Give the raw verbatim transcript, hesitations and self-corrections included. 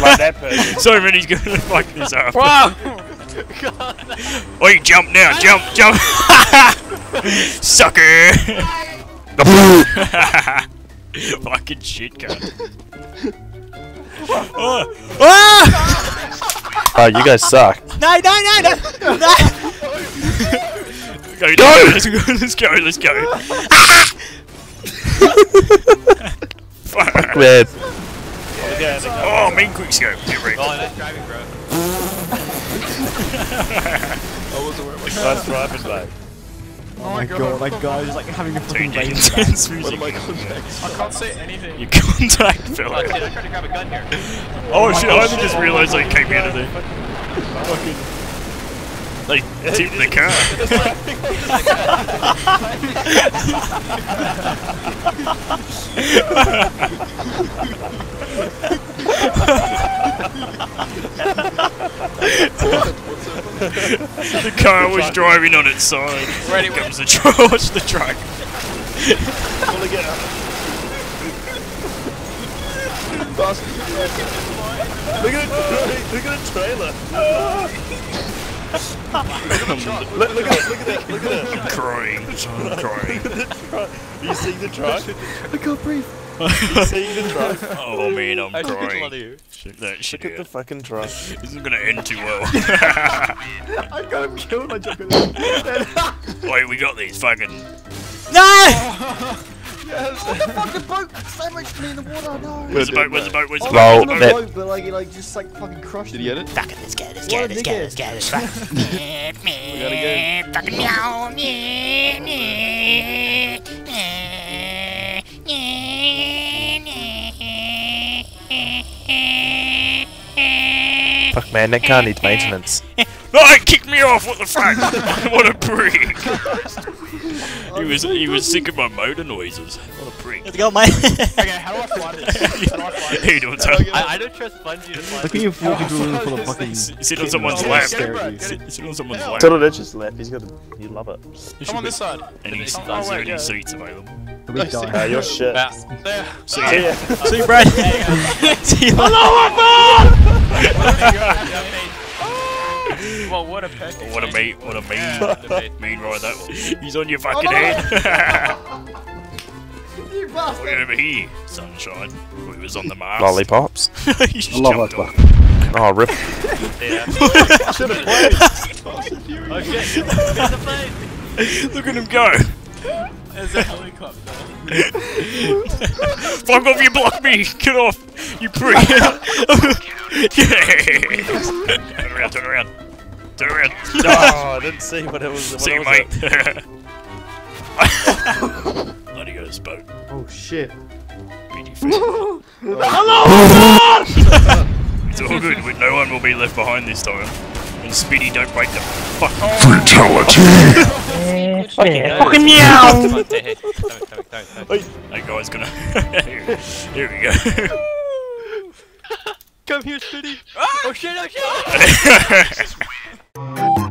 like that person. So many's going to fuck this up. Wow! Oh, you jump now, jump, jump! Sucker! Fucking shit, cunt. Oh. Oh. Oh, you guys suck. No, no, no, no! No! Go, no. Let's go, let's go, let's go. Fuck, man. Oh, main quickscope. Get ready. Oh, that's driving, bro. I wasn't aware what that's driver's like. Oh my god, god. my god, he's like having a fucking brain intense music. What am I contacts? I can't say anything. You contact Phil. Oh shit, I tried to grab a gun here. Oh, oh shit, I only just realised I came out of there. Fucking... They tipped the car. The car was driving on its side. Right, here comes the truck. Watch the truck. Pull it out. Look at it. Look at the trailer. look, look at it. Look at it. Look at it. I'm crying. I'm crying. You see the truck? I can't breathe. You see the truck? Oh man, I'm crying. Shit, that shit. Look at the fucking truck. This isn't gonna end too well. I got him killed. I just got him. Wait, we got these fucking. No! Yes. What the fuck? The boat sandwiched me in the water. No. Where's the boat? Where's the boat? Where's the boat? Well, no, no, but like, it, like, just like fucking crushed. Did he get it? Fuck it, let's go, let's go, let's go, let's go, let's go. We gotta go. Fucking meow, meow, meow, meow, meow. Fuck man, that car needs maintenance. No, it kicked me off. What the fuck? What a prick. He was he was sick of my motor noises. What a prick. Let's go, mate. Okay, how do I fly this? How do I fly this? How you doing, Tom? I, I don't trust Bungie to fly. Look at you walking into a room full of fucking... Sit on someone's lap. Sit on someone's lap. Total Edge's lap. He's got a... You love it. Come on this side. Any seats available. Ah, you're shit. See ya. See you, Brad. See you. Hello, my man! Well, what a pet. What a mate, what a mean, yeah, mean ride that was. He's on your fucking oh, no. head. You bastard. Look over here, sunshine. We was on the mast. Lollipops. You love that. Oh, rip. Yeah. Should have played. Oh shit. There's a plane. Look at him go. There's a helicopter. Fuck off, you block me. Get off, you prick. Yeah. Turn around, turn around. Turn around. No, I didn't see what it was. What see, it was mate. Let me go to this boat. Oh shit. Hello, oh. It's all good. No one will be left behind this time. And Spitty, don't break the fuck. Fatality. Fucking fucking meow. That guy's gonna. Here we go. Come here, Spitty! Oh shit, oh shit!